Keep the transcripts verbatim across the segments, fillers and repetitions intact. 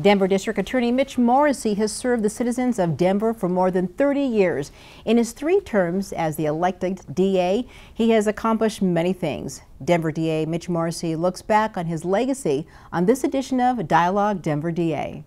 Denver District Attorney Mitch Morrissey has served the citizens of Denver for more than thirty years. In his three terms as the elected D A, he has accomplished many things. Denver D A Mitch Morrissey looks back on his legacy on this edition of Dialogue Denver D A.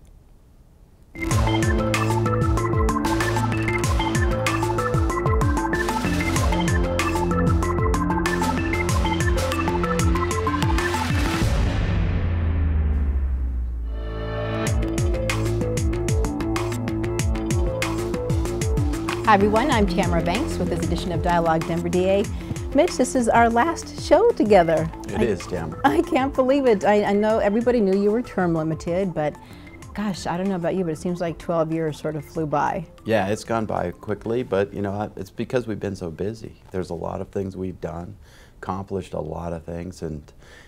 Hi everyone, I'm Tamara Banks with this edition of Dialogue Denver D A. Mitch, this is our last show together. It I, is, Tamara. I can't believe it. I, I know everybody knew you were term limited, but gosh, I don't know about you, but it seems like twelve years sort of flew by. Yeah, it's gone by quickly, but you know, it's because we've been so busy. There's a lot of things we've done, accomplished a lot of things, and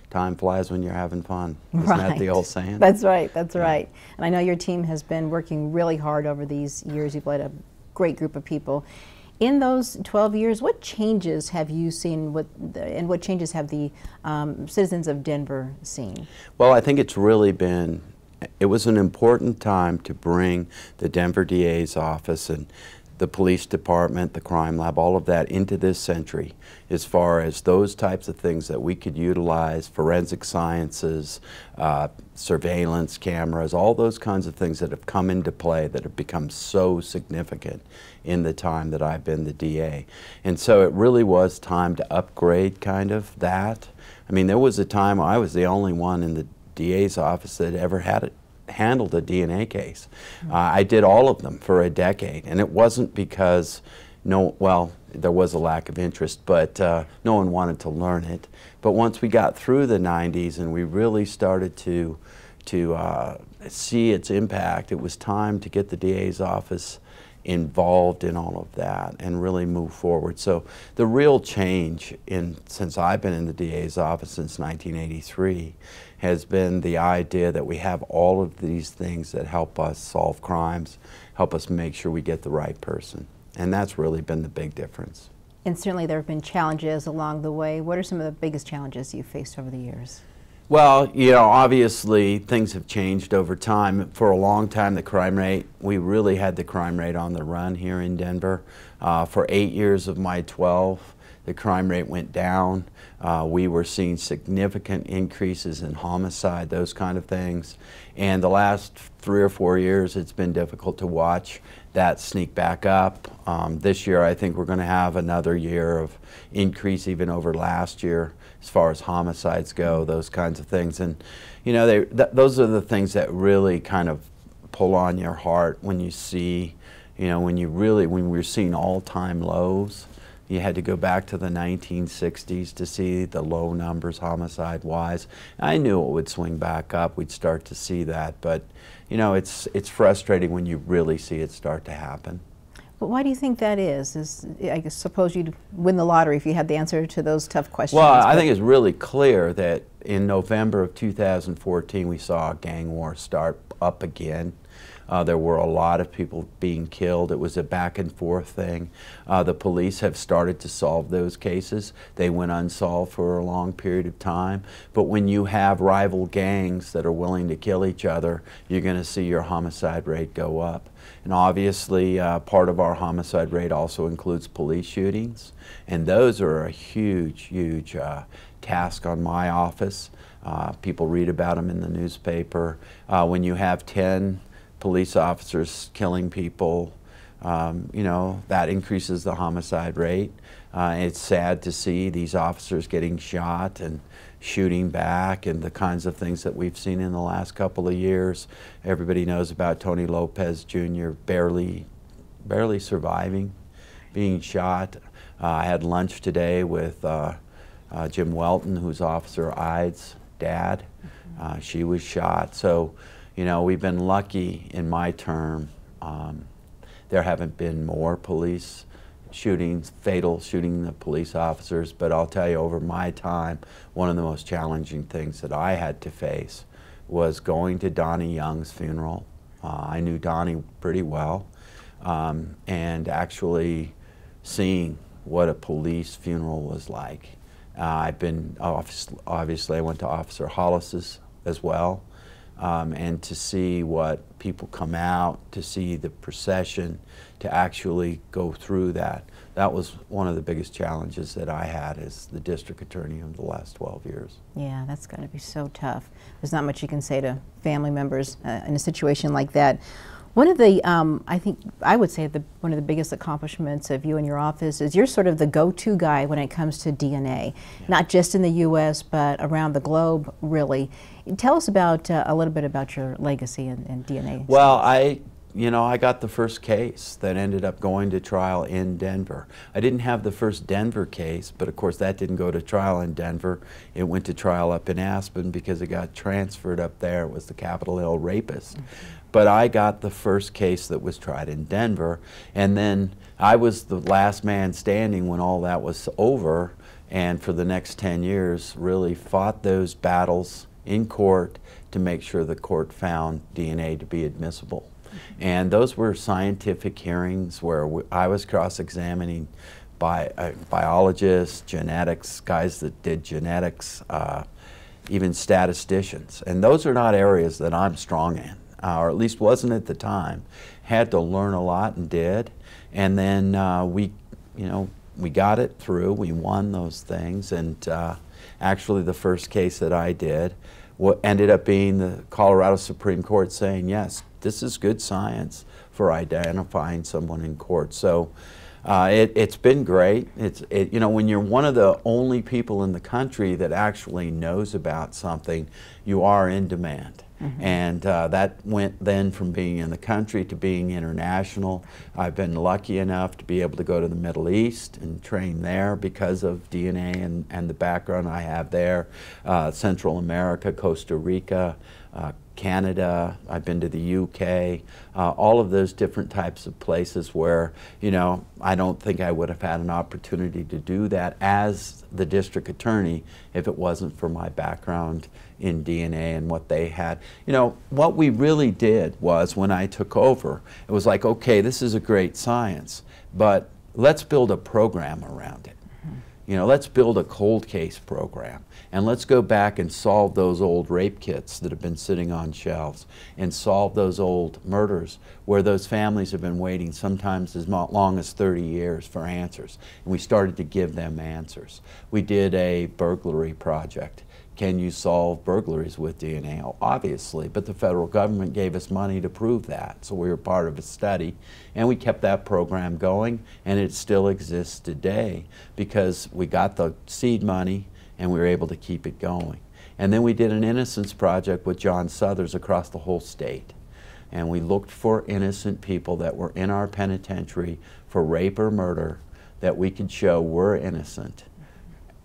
time flies when you're having fun. Isn't right. that the old saying? That's right, that's yeah. right. And I know your team has been working really hard over these years. You've led a great group of people. In those twelve years, what changes have you seen with the, and what changes have the um, citizens of Denver seen? Well, I think it's really been, it was an important time to bring the Denver D A's office and the police department, the crime lab, all of that into this century as far as those types of things that we could utilize, forensic sciences, uh, surveillance cameras, all those kinds of things that have come into play that have become so significant in the time that I've been the D A. And so it really was time to upgrade kind of that. I mean, there was a time I was the only one in the D A's office that ever had it. handled a D N A case. Uh, I did all of them for a decade, and it wasn't because no, well, there was a lack of interest, but uh, no one wanted to learn it. But once we got through the nineties and we really started to, to uh, see its impact, it was time to get the D A's office involved in all of that and really move forward. So the real change in since I've been in the D A's office since nineteen eighty-three has been the idea that we have all of these things that help us solve crimes, help us make sure we get the right person. And that's really been the big difference. And certainly there have been challenges along the way. What are some of the biggest challenges you've faced over the years? Well, you know, obviously things have changed over time. For a long time, the crime rate, we really had the crime rate on the run here in Denver. Uh, for eight years of my twelve, the crime rate went down. Uh, we were seeing significant increases in homicide, those kind of things. And the last three or four years, it's been difficult to watch that sneak back up. Um, this year, I think we're going to have another year of increase even over last year, as far as homicides go, those kinds of things. And, you know, they, th those are the things that really kind of pull on your heart when you see, you know, when you really, when we're seeing all-time lows, you had to go back to the nineteen sixties to see the low numbers homicide-wise. I knew it would swing back up. We'd start to see that. But, you know, it's, it's frustrating when you really see it start to happen. But why do you think that is? Is I suppose you'd win the lottery if you had the answer to those tough questions. Well, I think it's really clear that in November of two thousand fourteen, we saw a gang war start up again. Uh, there were a lot of people being killed. It was a back and forth thing. Uh, the police have started to solve those cases. They went unsolved for a long period of time. But when you have rival gangs that are willing to kill each other, you're going to see your homicide rate go up. And obviously, uh, part of our homicide rate also includes police shootings. And those are a huge, huge uh, task on my office. Uh, people read about them in the newspaper. Uh, when you have ten police officers killing people, um, you know, that increases the homicide rate. Uh, it's sad to see these officers getting shot and shooting back and the kinds of things that we've seen in the last couple of years. Everybody knows about Tony Lopez Junior barely, barely surviving, being shot. Uh, I had lunch today with uh, uh, Jim Welton, who's Officer Ide's dad. Uh, she was shot. So, you know, we've been lucky in my term. Um, there haven't been more police shootings, fatal shooting of police officers, but I'll tell you, over my time, one of the most challenging things that I had to face was going to Donnie Young's funeral. Uh, I knew Donnie pretty well, um, and actually seeing what a police funeral was like. Uh, I've been, obviously, obviously I went to Officer Hollis's as well. um, and to see what people come out, to see the procession, to actually go through that. That was one of the biggest challenges that I had as the district attorney over the last twelve years. Yeah, that's got to be so tough. There's not much you can say to family members uh, in a situation like that. One of the, um, I think, I would say the, one of the biggest accomplishments of you and your office is you're sort of the go-to guy when it comes to D N A, yeah. Not just in the U S, but around the globe, really. Tell us about, uh, a little bit about your legacy in, in D N A. Well, I, you know, I got the first case that ended up going to trial in Denver. I didn't have the first Denver case, but of course that didn't go to trial in Denver. It went to trial up in Aspen because it got transferred up there. It was the Capitol Hill Rapist. Mm-hmm. But I got the first case that was tried in Denver, and then I was the last man standing when all that was over, and for the next ten years really fought those battles in court to make sure the court found D N A to be admissible. And those were scientific hearings where I was cross-examining by uh, biologists, genetics, guys that did genetics, uh, even statisticians. And those are not areas that I'm strong in. Uh, or at least wasn't at the time. Had to learn a lot and did. And then uh, we, you know, we got it through. We won those things. And uh, actually the first case that I did ended up being the Colorado Supreme Court saying, yes, this is good science for identifying someone in court. So uh, it, it's been great. It's, it, you know, when you're one of the only people in the country that actually knows about something, you are in demand. Mm-hmm. And uh, that went then from being in the country to being international. I've been lucky enough to be able to go to the Middle East and train there because of D N A and, and the background I have there. Uh, Central America, Costa Rica, uh, Canada, I've been to the U K, uh, all of those different types of places where, you know, I don't think I would have had an opportunity to do that as the district attorney if it wasn't for my background in D N A and what they had. You know, what we really did was when I took over, it was like, okay, this is a great science, but let's build a program around it. You know, let's build a cold case program, and let's go back and solve those old rape kits that have been sitting on shelves, and solve those old murders where those families have been waiting sometimes as long as thirty years for answers. And we started to give them answers. We did a burglary project. Can you solve burglaries with D N A? Obviously, but the federal government gave us money to prove that, so we were part of a study, and we kept that program going, and it still exists today because we got the seed money and we were able to keep it going. And then we did an innocence project with John Southers across the whole state, and we looked for innocent people that were in our penitentiary for rape or murder that we could show were innocent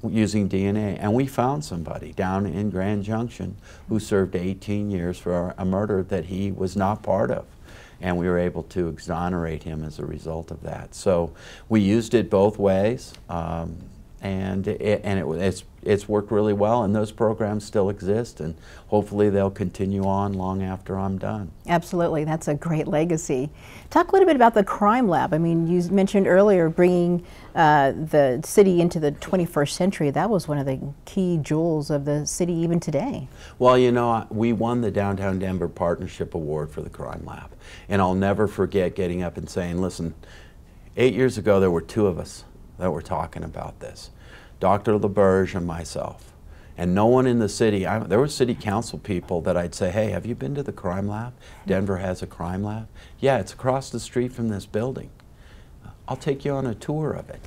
using D N A, and we found somebody down in Grand Junction who served eighteen years for a murder that he was not part of, and we were able to exonerate him as a result of that. So we used it both ways, um, and it, and it, it's it's worked really well, and those programs still exist, and hopefully they'll continue on long after I'm done. Absolutely, that's a great legacy. Talk a little bit about the crime lab. I mean, you mentioned earlier bringing uh, the city into the twenty-first century. That was one of the key jewels of the city even today. Well, you know, we won the Downtown Denver Partnership Award for the crime lab, and I'll never forget getting up and saying, listen, eight years ago there were two of us that were talking about this. Doctor LaBerge and myself, and no one in the city. I, there were city council people that I'd say, hey, have you been to the crime lab? Denver has a crime lab. Yeah, it's across the street from this building. I'll take you on a tour of it.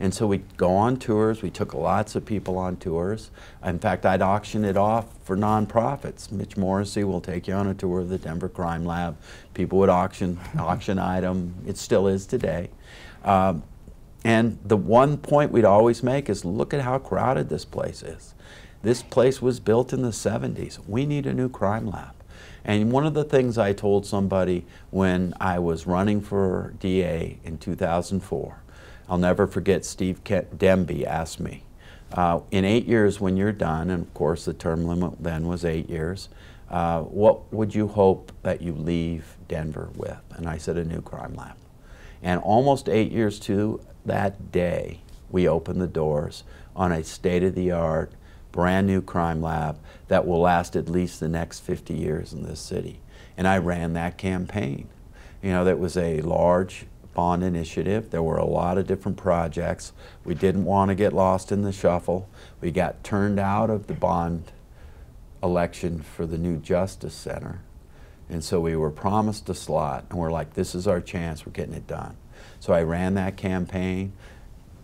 And so we'd go on tours. We took lots of people on tours. In fact, I'd auction it off for nonprofits. Mitch Morrissey will take you on a tour of the Denver Crime Lab. People would auction, auction item. It still is today. Um, And the one point we'd always make is, look at how crowded this place is. This place was built in the seventies. We need a new crime lab. And one of the things I told somebody when I was running for D A in two thousand four, I'll never forget, Steve Demby asked me, uh, in eight years when you're done, and of course the term limit then was eight years, uh, what would you hope that you leave Denver with? And I said, a new crime lab. And almost eight years to that day, we opened the doors on a state-of-the-art brand new crime lab that will last at least the next fifty years in this city. And I ran that campaign. You know, that was a large bond initiative. There were a lot of different projects. We didn't want to get lost in the shuffle. We got turned out of the bond election for the new Justice Center. And so we were promised a slot, and we're like, this is our chance, we're getting it done. So I ran that campaign,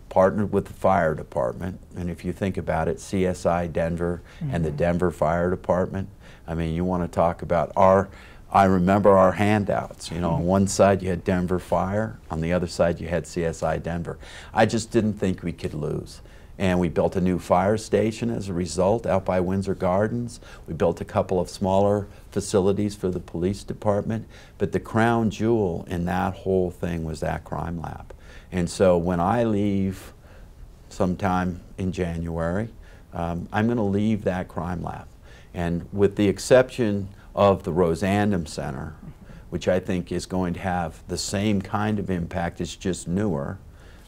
partnered with the fire department, and if you think about it, C S I Denver mm-hmm. and the Denver Fire Department, I mean, you want to talk about our, I remember our handouts, you know, on one side you had Denver Fire, on the other side you had C S I Denver. I just didn't think we could lose. And we built a new fire station as a result out by Windsor Gardens. We built a couple of smaller facilities for the police department. But the crown jewel in that whole thing was that crime lab. And so when I leave sometime in January, um, I'm going to leave that crime lab. And with the exception of the Rose Andom Center, which I think is going to have the same kind of impact, it's just newer.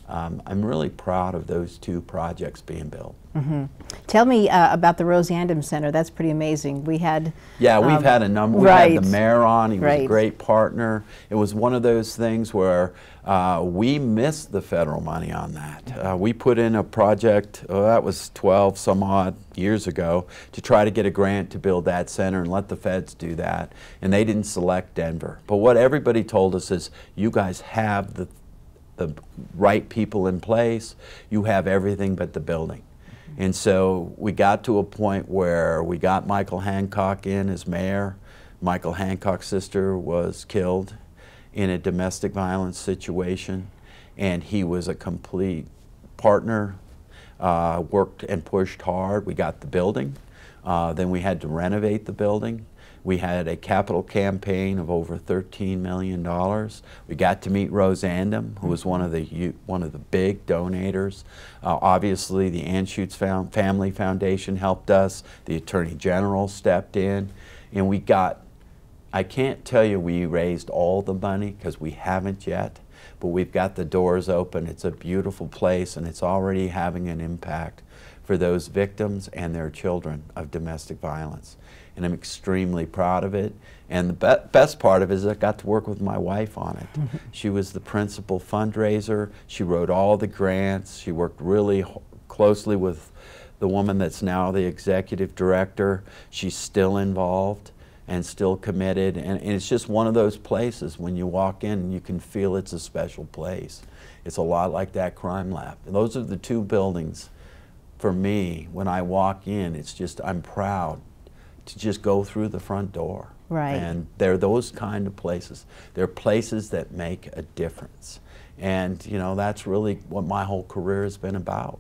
Um, I'm really proud of those two projects being built. Mm-hmm. Tell me uh, about the Rose Andom Center. That's pretty amazing. We had yeah, we've um, had a number. We right. had the mayor on. He was right. a great partner. It was one of those things where uh, we missed the federal money on that. Uh, we put in a project oh, that was twelve some odd years ago to try to get a grant to build that center and let the feds do that. And they didn't select Denver. But what everybody told us is, you guys have the the right people in place, you have everything but the building. Mm-hmm. And so we got to a point where we got Michael Hancock in as mayor. Michael Hancock's sister was killed in a domestic violence situation, and he was a complete partner, uh, worked and pushed hard. We got the building, uh, then we had to renovate the building. We had a capital campaign of over thirteen million dollars. We got to meet Rose Andom, who was one of the, one of the big donators. Uh, obviously, the Anschutz Family Foundation helped us. The Attorney General stepped in. And we got, I can't tell you we raised all the money, because we haven't yet. But we've got the doors open. It's a beautiful place, and it's already having an impact for those victims and their children of domestic violence. And I'm extremely proud of it. And the be best part of it is I got to work with my wife on it. She was the principal fundraiser. She wrote all the grants. She worked really h closely with the woman that's now the executive director. She's still involved and still committed. And, and it's just one of those places when you walk in, you can feel it's a special place. It's a lot like that crime lab. And those are the two buildings for me, when I walk in, it's just, I'm proud to just go through the front door. Right. And they're those kind of places. They're places that make a difference. And, you know, that's really what my whole career has been about.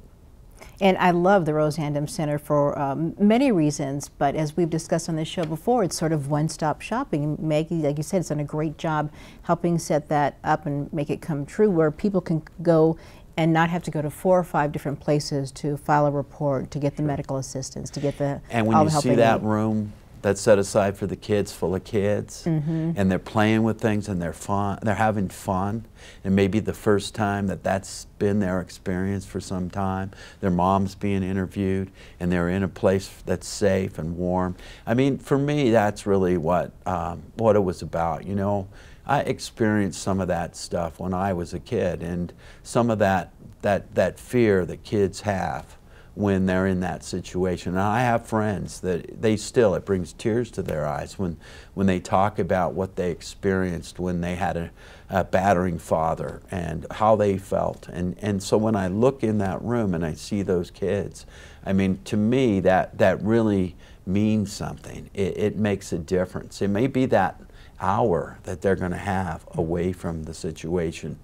And I love the Rose Andom Center for um, many reasons, but as we've discussed on this show before, it's sort of one-stop shopping. Maggie, like you said, has done a great job helping set that up and make it come true, where people can go and not have to go to four or five different places to file a report, to get the medical assistance, to get the and when all you the see that need. Room that's set aside for the kids, full of kids, mm-hmm. and they're playing with things and they're fun, they're having fun, and maybe the first time that that's been their experience for some time. Their mom's being interviewed, and they're in a place that's safe and warm. I mean, for me, that's really what um, what it was about, you know. I experienced some of that stuff when I was a kid, and some of that, that, that fear that kids have when they're in that situation. And I have friends that they still, it brings tears to their eyes when, when they talk about what they experienced when they had a, a battering father and how they felt. And, and so when I look in that room and I see those kids, I mean, to me, that, that really means something. It, it makes a difference. It may be that hour that they're going to have away from the situation.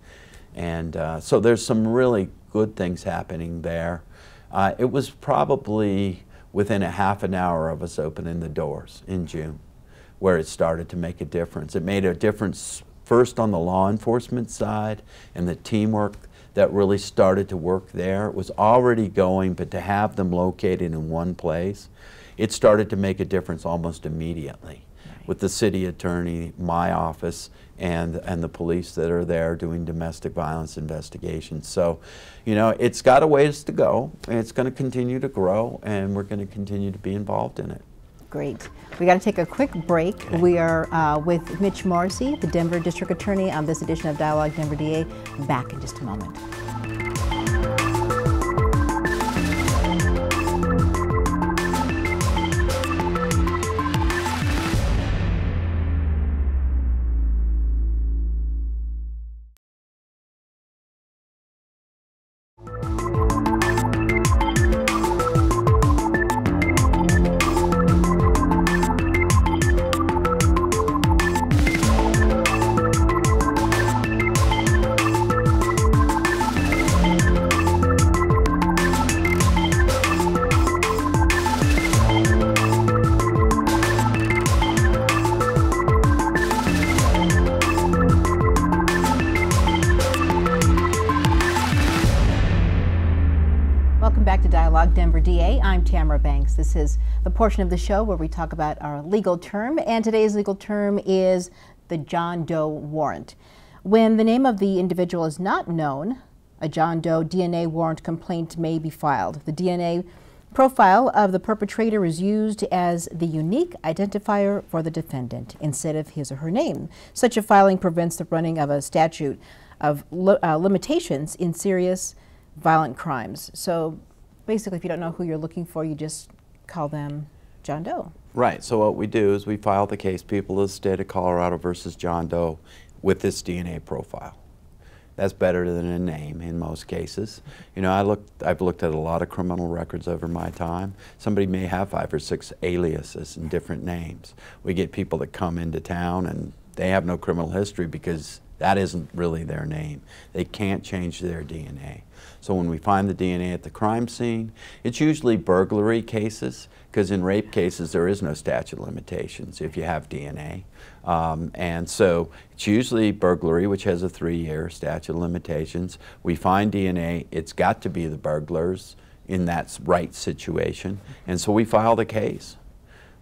And uh, so there's some really good things happening there. Uh, it was probably within a half an hour of us opening the doors in June where it started to make a difference. It made a difference first on the law enforcement side and the teamwork that really started to work there. It was already going, but to have them located in one place, it started to make a difference almost immediately. with the city attorney, my office, and and the police that are there doing domestic violence investigations. So, you know, it's got a ways to go, and it's going to continue to grow, and we're going to continue to be involved in it. Great. We got to take a quick break. We are uh, with Mitch Morrissey, the Denver District Attorney, on this edition of Dialogue Denver D A. Back in just a moment. I'm Tamara Banks. This is the portion of the show where we talk about our legal term, and today's legal term is the John Doe warrant. When the name of the individual is not known, a John Doe D N A warrant complaint may be filed. The D N A profile of the perpetrator is used as the unique identifier for the defendant instead of his or her name. Such a filing prevents the running of a statute of li uh, limitations in serious violent crimes. So basically, if you don't know who you're looking for, you just call them John Doe. Right. So what we do is we file the case, people of the state of Colorado versus John Doe, with this D N A profile. That's better than a name in most cases. You know, I looked, I've looked at a lot of criminal records over my time. Somebody may have five or six aliases and different names. We get people that come into town and they have no criminal history because that isn't really their name. They can't change their D N A. So when we find the D N A at the crime scene, it's usually burglary cases, because in rape cases there is no statute of limitations if you have D N A. Um, and so it's usually burglary, which has a three-year statute of limitations. We find D N A, it's got to be the burglars in that right situation. And so we file the case,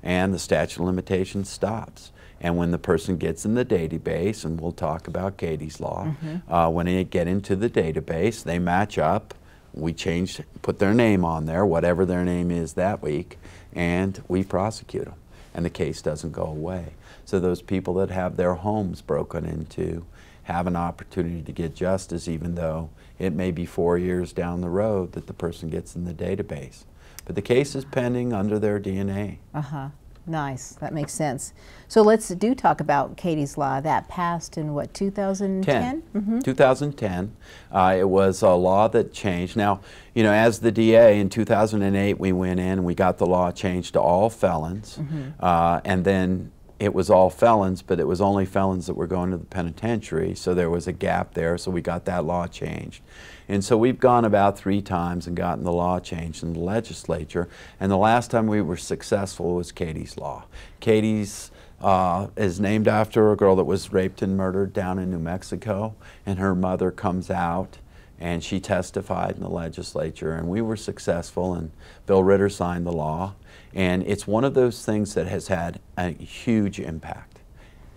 and the statute of limitations stops. And when the person gets in the database, and we'll talk about Katie's Law, mm-hmm. uh, when they get into the database, they match up, we change, put their name on there, whatever their name is that week, and we prosecute them. And the case doesn't go away. So those people that have their homes broken into have an opportunity to get justice, even though it may be four years down the road that the person gets in the database. But the case is pending under their D N A. Uh-huh. Nice, that makes sense. So let's do talk about Katie's Law. That passed in what, two thousand ten? Mm-hmm. two thousand ten. Uh, it was a law that changed. Now, you know, as the D A in two thousand eight, we went in and we got the law changed to all felons. Mm-hmm. uh, and then it was all felons, but it was only felons that were going to the penitentiary. So there was a gap there, so we got that law changed. And so we've gone about three times and gotten the law changed in the legislature. And the last time we were successful was Katie's Law. Katie's uh, is named after a girl that was raped and murdered down in New Mexico. And her mother comes out and she testified in the legislature. And we were successful and Bill Ritter signed the law. And it's one of those things that has had a huge impact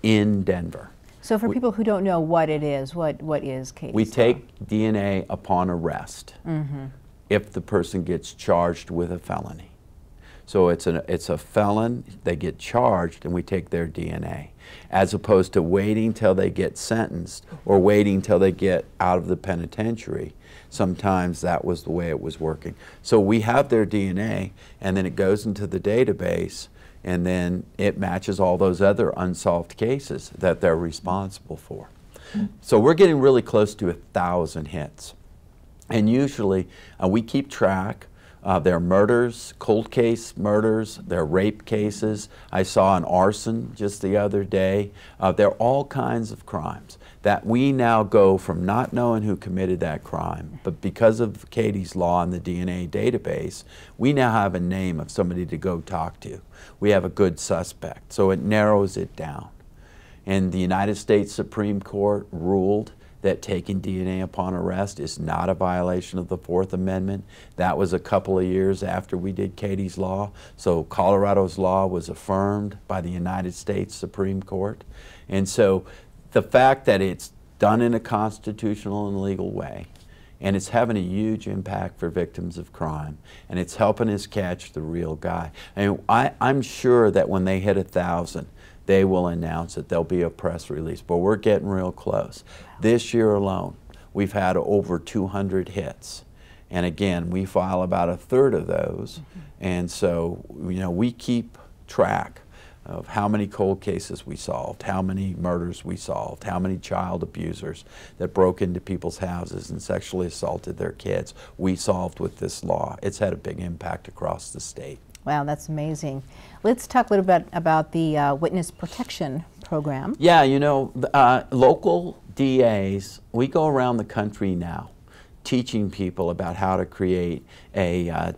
in Denver. So for we, people who don't know what it is, what, what is Katie's Law? We take D N A upon arrest mm-hmm. if the person gets charged with a felony. So it's, an, it's a felon, they get charged, and we take their D N A, as opposed to waiting till they get sentenced or waiting till they get out of the penitentiary. Sometimes that was the way it was working. So we have their D N A, and then it goes into the database, and then it matches all those other unsolved cases that they're responsible for. Mm-hmm. So we're getting really close to a thousand hits. And usually uh, we keep track of their murders, cold case murders, their rape cases. I saw an arson just the other day. Uh, they're all kinds of crimes that we now go from not knowing who committed that crime, but because of Katie's Law and the D N A database, we now have a name of somebody to go talk to. We have a good suspect, so it narrows it down. And the United States Supreme Court ruled that taking D N A upon arrest is not a violation of the Fourth Amendment. That was a couple of years after we did Katie's Law. So Colorado's law was affirmed by the United States Supreme Court. And so the fact that it's done in a constitutional and legal way, and it's having a huge impact for victims of crime, and it's helping us catch the real guy. And I, I'm sure that when they hit a thousand, they will announce it. There'll be a press release, but we're getting real close. Wow. This year alone, we've had over two hundred hits. And again, we file about a third of those. Mm-hmm. And so, you know, we keep track of how many cold cases we solved, how many murders we solved, how many child abusers that broke into people's houses and sexually assaulted their kids. We solved with this law. It's had a big impact across the state. Wow, that's amazing. Let's talk a little bit about the uh, witness protection program. Yeah, you know, uh, local D As, we go around the country now teaching people about how to create a uh,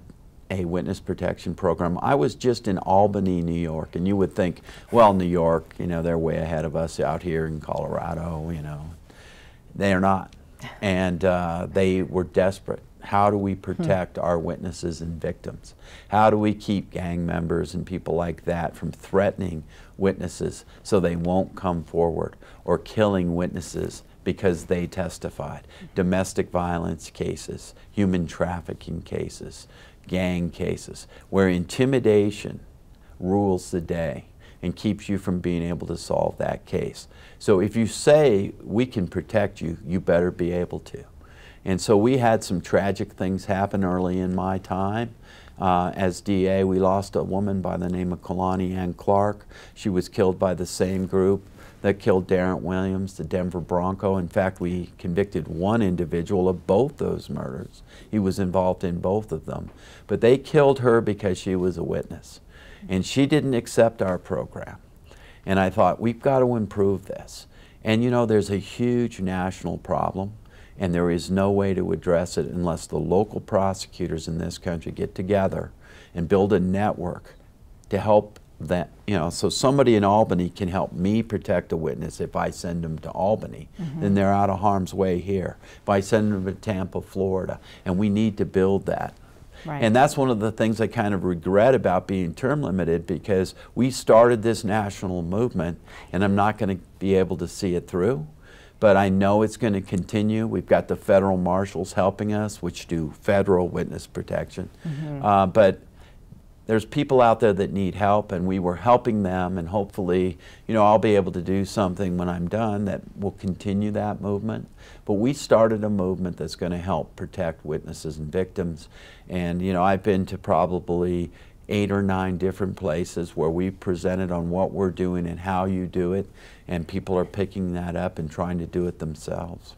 a witness protection program. I was just in Albany, New York, and you would think, well, New York, you know, they're way ahead of us out here in Colorado, you know. They are not. And uh, they were desperate. How do we protect hmm. our witnesses and victims? How do we keep gang members and people like that from threatening witnesses so they won't come forward, or killing witnesses because they testified? Domestic violence cases, human trafficking cases, gang cases, where intimidation rules the day and keeps you from being able to solve that case. So if you say we can protect you, you better be able to. And so we had some tragic things happen early in my time. Uh, as D A, we lost a woman by the name of Kalani Ann Clark. She was killed by the same group that killed Darren Williams, the Denver Bronco. In fact, we convicted one individual of both those murders. He was involved in both of them. But they killed her because she was a witness. And she didn't accept our program. And I thought, we've got to improve this. And you know, there's a huge national problem, and there is no way to address it unless the local prosecutors in this country get together and build a network to help that, you know, so somebody in Albany can help me protect a witness if I send them to Albany. Mm-hmm. Then they're out of harm's way here. If I send them to Tampa, Florida, and we need to build that. Right. And that's one of the things I kind of regret about being term limited, because we started this national movement, and I'm not going to be able to see it through. But I know it's going to continue. We've got the federal marshals helping us, which do federal witness protection. Mm-hmm. uh, but there's people out there that need help, and we were helping them, and hopefully, you know, I'll be able to do something when I'm done that will continue that movement. But we started a movement that's going to help protect witnesses and victims. And, you know, I've been to probably eight or nine different places where we presented on what we're doing and how you do it, and people are picking that up and trying to do it themselves.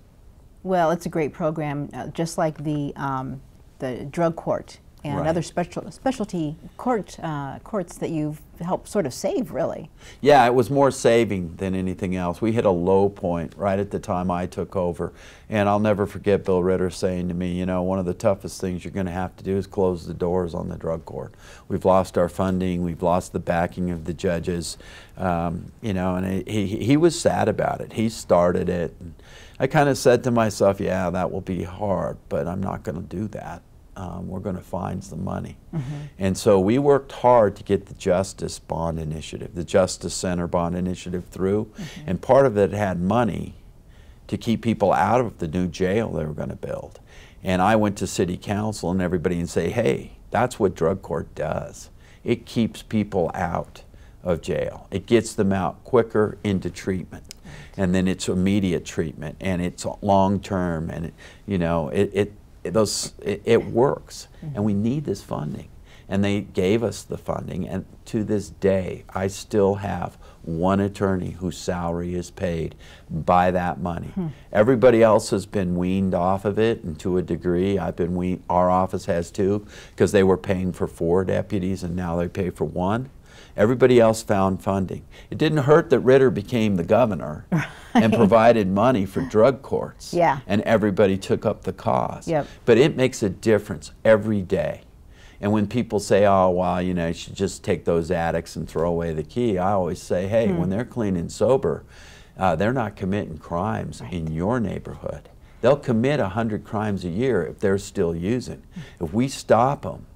Well, it's a great program, uh, just like the, um, the drug court and right. other special, specialty court, uh, courts that you've helped sort of save, really. Yeah, it was more saving than anything else. We hit a low point right at the time I took over. And I'll never forget Bill Ritter saying to me, you know, one of the toughest things you're going to have to do is close the doors on the drug court. We've lost our funding. We've lost the backing of the judges. Um, you know, and he, he was sad about it. He started it. And I kind of said to myself, yeah, that will be hard, but I'm not going to do that. Um, we're going to find the money. Mm-hmm. And so we worked hard to get the Justice Bond Initiative, the Justice Center Bond Initiative through. Mm-hmm. And part of it had money to keep people out of the new jail they were going to build. And I went to city council and everybody and say, hey, that's what drug court does. It keeps people out of jail. It gets them out quicker into treatment. And then it's immediate treatment, and it's long term, and, it, you know, it, it Those, it, it works, mm-hmm. and we need this funding. And they gave us the funding, and to this day, I still have one attorney whose salary is paid by that money. Hmm. Everybody else has been weaned off of it, and to a degree, I've been weaned, our office has too, because they were paying for four deputies, and now they pay for one. Everybody else found funding. It didn't hurt that Ritter became the governor right. and provided money for drug courts. Yeah. And everybody took up the cause. Yep. But it makes a difference every day. And when people say, oh, well, you know, you should just take those addicts and throw away the key, I always say, hey, hmm. when they're clean and sober, Uh, they're not committing crimes right. in your neighborhood. They'll commit one hundred crimes a year if they're still using. If we stop them,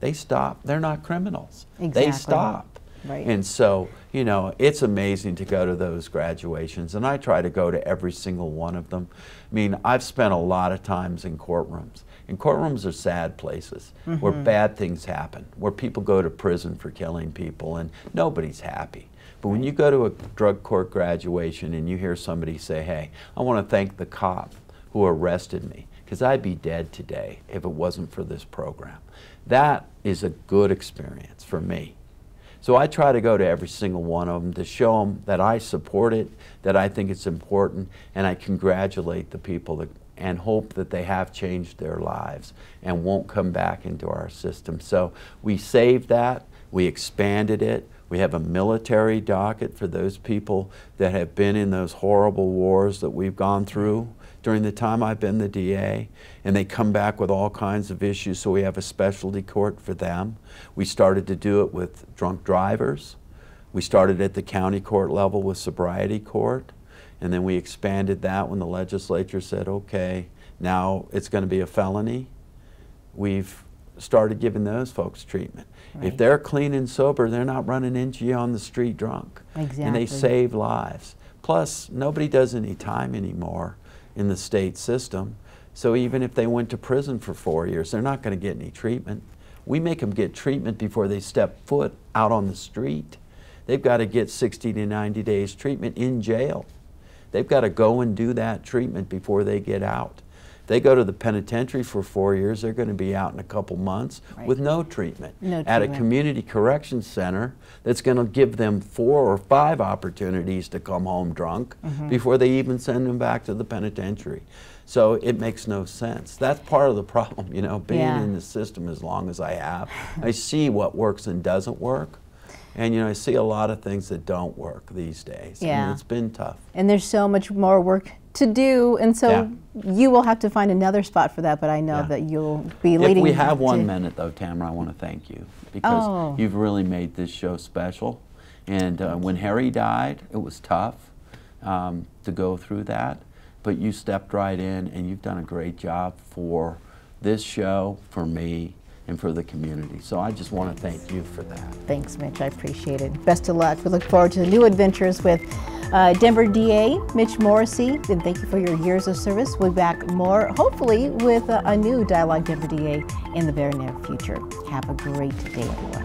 they stop. They're not criminals. Exactly. They stop. Right. And so, you know, it's amazing to go to those graduations, and I try to go to every single one of them. I mean, I've spent a lot of times in courtrooms, and courtrooms are sad places mm-hmm. where bad things happen, where people go to prison for killing people, and nobody's happy. But when you go to a drug court graduation and you hear somebody say, hey, I want to thank the cop who arrested me, because I'd be dead today if it wasn't for this program. That is a good experience for me. So I try to go to every single one of them to show them that I support it, that I think it's important, and I congratulate the people that, and hope that they have changed their lives and won't come back into our system. So we saved that, we expanded it, we have a military docket for those people that have been in those horrible wars that we've gone through during the time I've been the D A, and they come back with all kinds of issues, so we have a specialty court for them. We started to do it with drunk drivers. We started at the county court level with sobriety court, and then we expanded that when the legislature said, okay, now it's going to be a felony. We've started giving those folks treatment. Right. If they're clean and sober, they're not running into you on the street drunk. Exactly. And they save lives. Plus, nobody does any time anymore in the state system. So even if they went to prison for four years, they're not going to get any treatment. We make them get treatment before they step foot out on the street. They've got to get sixty to ninety days treatment in jail. They've got to go and do that treatment before they get out. If they go to the penitentiary for four years, they're going to be out in a couple months right. with no treatment. No treatment. At a community correction center that's going to give them four or five opportunities to come home drunk mm-hmm. before they even send them back to the penitentiary. So it makes no sense. That's part of the problem, you know, being yeah. in the system as long as I have. I see what works and doesn't work. And, you know, I see a lot of things that don't work these days. Yeah. And it's been tough. And there's so much more work to do, and so yeah. you will have to find another spot for that, but I know yeah. that you'll be leading. If we have one to... minute, though, Tamara, I want to thank you, because oh. you've really made this show special. And uh, when Harry died, it was tough um, to go through that, but you stepped right in, and you've done a great job for this show, for me, and for the community. So I just want to thank you for that. Thanks, Mitch. I appreciate it. Best of luck. We look forward to the new adventures with uh, Denver D A Mitch Morrissey. And thank you for your years of service. We'll be back more, hopefully, with a, a new Dialogue Denver D A in the very near future. Have a great day, everyone.